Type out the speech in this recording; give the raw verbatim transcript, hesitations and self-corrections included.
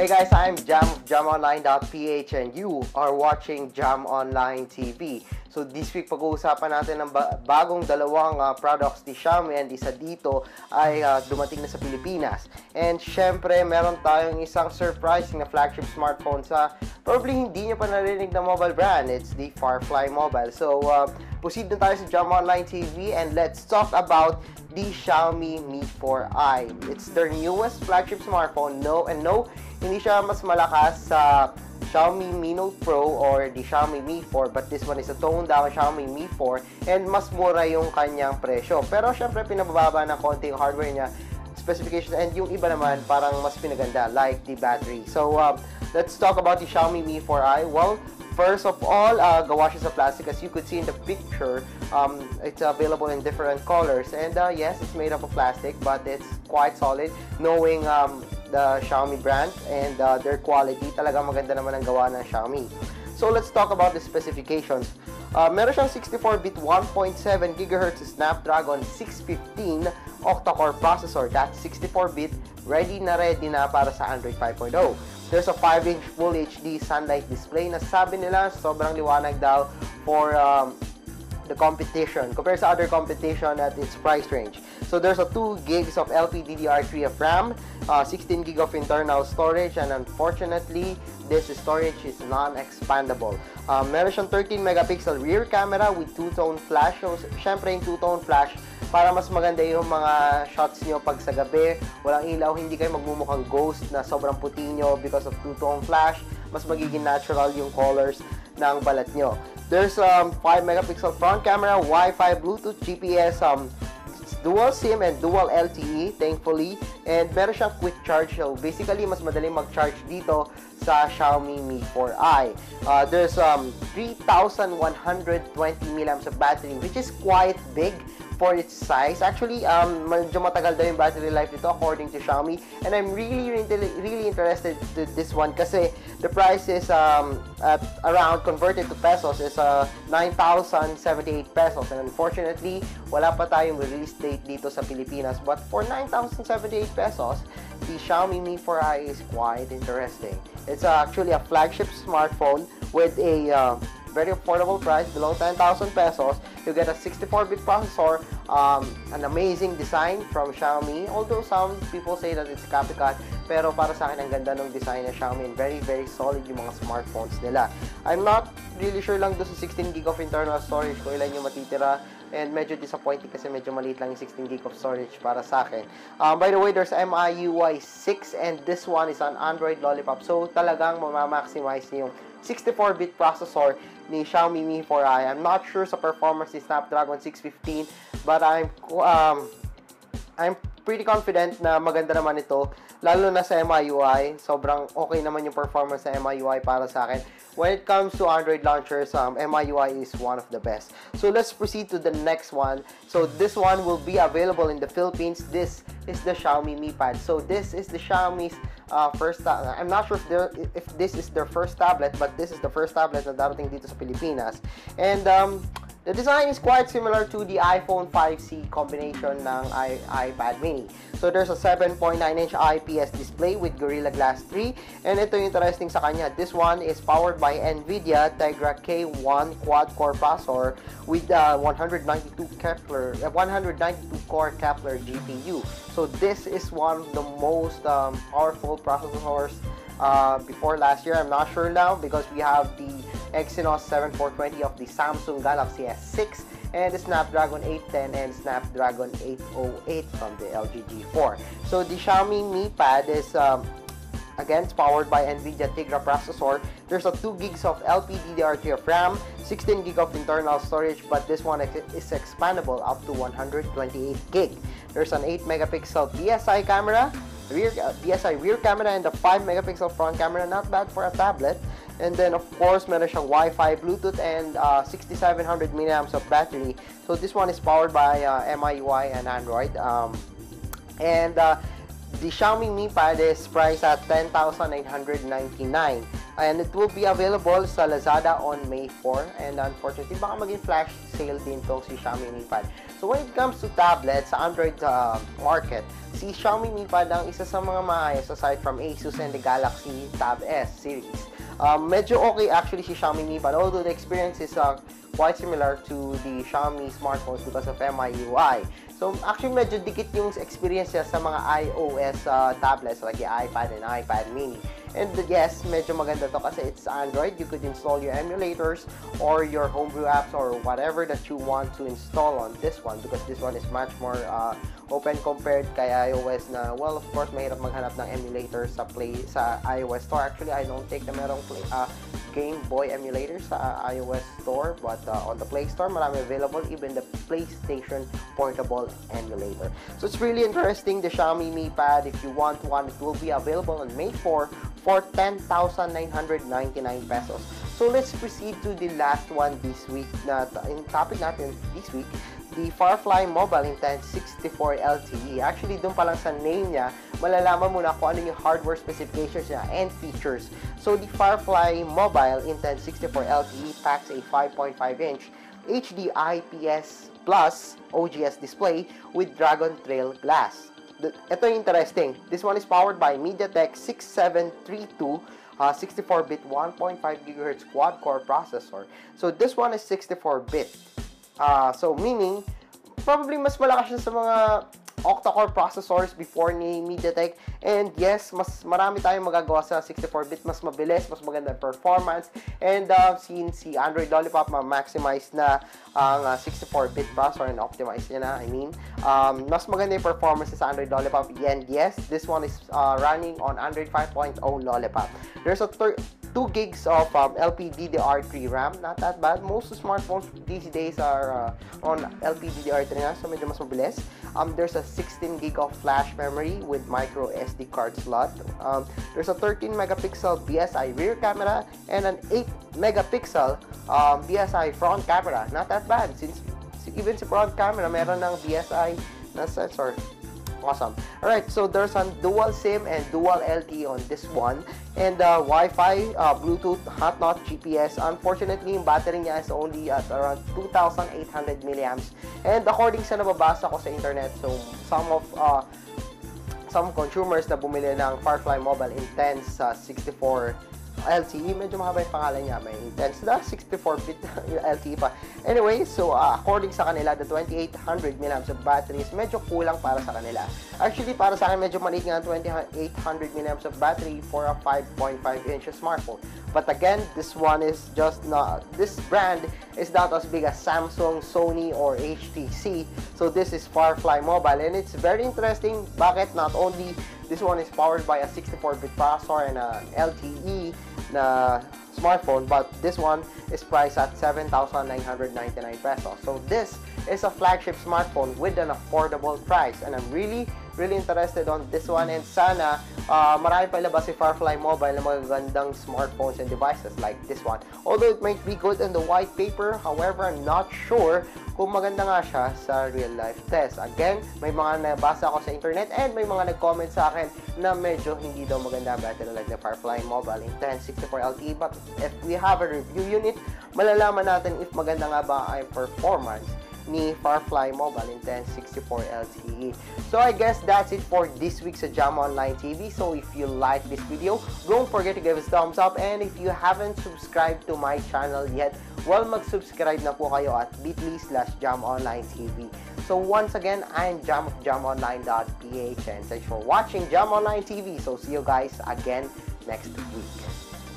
Hey guys, I'm Jam, jam online dot p h, and you are watching Jam Online T V. So this week pag-uusapan natin ng ba bagong dalawang uh, products ni Xiaomi, and isa dito ay uh, dumating na sa Pilipinas. And syempre, meron tayong isang surprising na flagship smartphone sa probably hindi nyo pa narinig na mobile brand. It's the Firefly Mobile. So uh, proceed na tayo sa Jam Online T V, and let's talk about the Xiaomi Mi four i. It's their newest flagship smartphone. No, and no, hindi siya mas malakas sa uh, Xiaomi Mi Note Pro or the Xiaomi Mi four, but this one is a toned-down Xiaomi Mi four, and mas mura yung kanyang presyo. Pero syempre, pinabababa ng konti yung hardware niya, specification, and yung iba naman parang mas pinaganda, like the battery. So, uh, let's talk about the Xiaomi Mi four i. Well, first of all, uh, gawa siya sa plastic, as you could see in the picture. Um, it's available in different colors, and uh, yes, it's made up of plastic, but it's quite solid, knowing um, the Xiaomi brand and uh, their quality. Talaga maganda naman ang gawa ng Xiaomi. So let's talk about the specifications. Uh, meron siyang sixty-four bit one point seven gigahertz Snapdragon six fifteen octa-core processor. That's sixty-four bit, ready na ready na para sa Android five point oh. There's a five inch Full H D Sunlight Display na sabi nila sobrang liwanag daw for um, the competition, compared sa other competition at its price range. So there's a two gigs of L P D D R three of RAM, uh, sixteen gig of internal storage, and unfortunately, this storage is non-expandable. Uh, meron siyang thirteen megapixel rear camera with two-tone flash. So, syempre yung two-tone flash, para mas maganda yung mga shots nyo pag sa gabi, walang ilaw, hindi kayo magmumukhang ghost na sobrang puti nyo because of two-tone flash. Mas magiging natural yung colors ng balat nyo. There's um, five megapixel front camera, Wi-Fi, Bluetooth, G P S, um, dual SIM and dual L T E, thankfully. And meron siyang quick charge. So basically, mas madaling mag-charge dito sa Xiaomi Mi four i. Uh, there's um, three thousand one hundred twenty milliamp hours of battery, which is quite big for its size. Actually, um, medyo matagal daw yung battery life nito according to Xiaomi. And I'm really, really, really interested to this one kasi the price is um, at around, converted to pesos, is uh, nine thousand seventy-eight pesos. And unfortunately, wala pa tayong release date dito sa Pilipinas. But for nine thousand seventy-eight pesos, the Xiaomi Mi four i is quite interesting. It's uh, actually a flagship smartphone with a uh, very affordable price, below ten thousand pesos. You get a sixty-four bit processor, um, an amazing design from Xiaomi, although some people say that it's copycat, pero para sa akin ang ganda ng design ng Xiaomi, and very very solid yung mga smartphones nila. I'm not really sure lang doon sa sixteen gig of internal storage kung ilan yung matitira, and medyo disappointing kasi medyo maliit lang yung sixteen gig of storage para sa akin. Um, by the way, there's M I U I six, and this one is an Android Lollipop, so talagang mamamaximize niyo yung sixty-four bit processor ni Xiaomi Mi four i. I'm not sure sa performance ni Snapdragon six fifteen, but I'm um, I'm pretty confident na maganda naman ito, lalo na sa M I U I. Sobrang okay naman yung performance sa M I U I para sa akin. When it comes to Android launchers, um, M I U I is one of the best. So let's proceed to the next one. So this one will be available in the Philippines. This is the Xiaomi Mi Pad. So this is the Xiaomi's uh, first, I'm not sure if, if this is their first tablet, but this is the first tablet na darating dito sa Pilipinas. And um, the design is quite similar to the iPhone five C combination ng I iPad Mini. So there's a seven point nine inch I P S display with Gorilla Glass three. And ito yung interesting sa kanya. This one is powered by NVIDIA Tegra K one quad-core processor with uh, one hundred ninety-two Kepler, uh, one hundred ninety-two core Kepler G P U. So this is one of the most um, powerful processors uh, before last year. I'm not sure now because we have the Exynos seventy-four twenty of the Samsung Galaxy S six and the Snapdragon eight ten and Snapdragon eight oh eight from the L G G four. So the Xiaomi Mi Pad is um, again powered by NVIDIA Tegra processor. There's a two gigs of L P D D R three of RAM, sixteen gig of internal storage, but this one is expandable up to one hundred twenty-eight gig. There's an eight megapixel B S I camera, rear uh, B S I rear camera, and a five megapixel front camera. Not bad for a tablet. And then of course, meron siyang Wi-Fi, Bluetooth, and uh, sixty-seven hundred milliamp hours of battery. So this one is powered by uh, M I U I and Android. Um, and uh, the Xiaomi Mi Pad is priced at ten thousand nine hundred ninety-nine. and it will be available sa Lazada on May fourth, and unfortunately baka maging flash sale din tong si Xiaomi Mi Pad. So when it comes to tablets sa Android uh, market, si Xiaomi Mi Pad ang isa sa mga maayos aside from Asus and the Galaxy Tab S series. Um, medyo okay actually si Xiaomi Mi Pad, although the experience is uh, quite similar to the Xiaomi smartphones because of M I U I. So actually medyo dikit yung experience niya sa mga iOS uh, tablets like the iPad and iPad Mini. And yes, medyo maganda to kasi it's Android. You could install your emulators or your homebrew apps or whatever that you want to install on this one because this one is much more uh, open compared kay iOS na, well, of course, mahirap maghanap ng emulator sa Play sa iOS Store. Actually, I don't think na merong Play, uh, Game Boy emulator sa iOS Store, but uh, on the Play Store, marami available, even the PlayStation Portable emulator. So it's really interesting, the Xiaomi Mi Pad. If you want one, it will be available on May fourth for ten thousand nine hundred ninety-nine pesos. So let's proceed to the last one this week na in topic natin this week, the Firefly Mobile Intense sixty-four L T E. Actually, doon pa lang sa name niya, malalaman mo na kung ano yung hardware specifications niya and features. So the Firefly Mobile Intense sixty-four L T E packs a five point five inch H D I P S Plus O G S display with Dragon Trail glass. Ito yung interesting. This one is powered by MediaTek six seven three two uh, sixty-four bit one point five gigahertz quad-core processor. So this one is sixty-four bit. Uh, so meaning, probably mas malakas siya sa mga octa-core processors before ni MediaTek. And yes, mas marami tayong magagawa sa sixty-four bit. Mas mabilis, mas maganda performance. And uh, since si Android Lollipop ma-maximize na ang uh, sixty-four bit processor and optimize niya na, I mean. Um, mas maganda yung performance sa Android Lollipop. And yes, this one is uh, running on Android five point oh Lollipop. There's a two gigs of um, L P D D R three RAM. Not that bad. Most smartphones these days are uh, on L P D D R three na, so medyo mas mabilis. Um, there's a sixteen gig of flash memory with micro S D card slot. Um, there's a thirteen megapixel B S I rear camera and an eight megapixel um, B S I front camera. Not that bad, since even si front camera meron ng B S I na sensor. Awesome. Alright, so there's a dual SIM and dual L T E on this one. And uh, Wi-Fi, uh, Bluetooth, hot not G P S. Unfortunately, yung battery niya is only at around two thousand eight hundred milliamps. And according sa nababasa ko sa internet, so some of uh, some consumers na bumili ng Firefly Mobile Intense uh, sixty-four L T E, medyo mahaba yung pangalan niya, may Intense na sixty-four bit L T E pa. Anyway, so uh, according sa kanila, the twenty-eight hundred milliamp hour battery is medyo kulang para sa kanila. Actually, para sa akin, medyo maliit nga ang twenty-eight hundred milliamp hour battery for a five point five inch smartphone. But again, this one is just not, this brand is not as big as Samsung, Sony, or H T C. So this is Firefly Mobile, and it's very interesting. Bakit not only this one is powered by a sixty-four bit processor and an L T E na smartphone, but this one is priced at seven thousand nine hundred ninety-nine pesos. So this is a flagship smartphone with an affordable price, and I'm really, really interested on this one. And sana uh, marami pa ilabas si Firefly Mobile na magagandang smartphones and devices like this one. Although it might be good in the white paper, however, I'm not sure kung maganda nga siya sa real life test. Again, may mga nabasa ako sa internet and may mga nag-comment sa akin na medyo hindi daw maganda ang battery like the Firefly Mobile Intense sixty-four L T E, but if we have a review unit, malalaman natin if maganda nga ba ang performance ni Firefly Mobile Intense sixty-four L T E. So I guess that's it for this week's Jam Online T V. So if you like this video, don't forget to give us thumbs up, and if you haven't subscribed to my channel yet, well, mag-subscribe na po kayo at bit.ly slash jamonlinetv. So once again, I'm Jam of jam online dot p h, and thanks for watching Jam Online T V. So see you guys again next week.